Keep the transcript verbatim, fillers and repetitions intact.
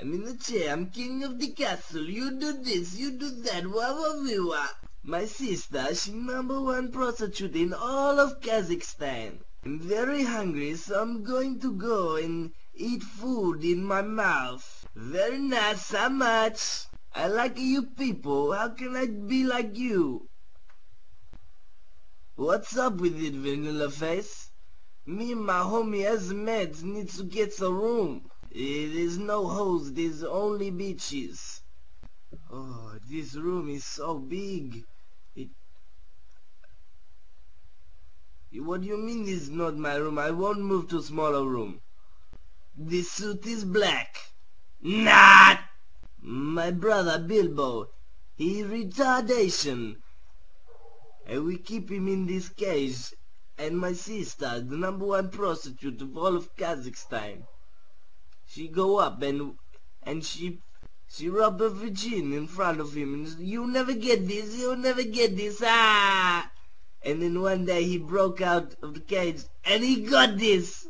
I'm in the chair, I'm king of the castle, you do this, you do that, wah wah wah wah. My sister, she number one prostitute in all of Kazakhstan. I'm very hungry, so I'm going to go and eat food in my mouth. Very nice, how much? I like you people, how can I be like you? What's up with it, Vanilla Face? Me and my homie Azmed needs to get a room. There's no hoes, there's only bitches. Oh, this room is so big. It... What do you mean this is not my room? I won't move to a smaller room. This suit is black. Not! My brother Bilbo, he retardation. And we keep him in this cage. And my sister, the number one prostitute of all of Kazakhstan. She go up and and she she rub a virgin in front of him. And you never get this. You never get this. Ah! And then one day he broke out of the cage and he got this.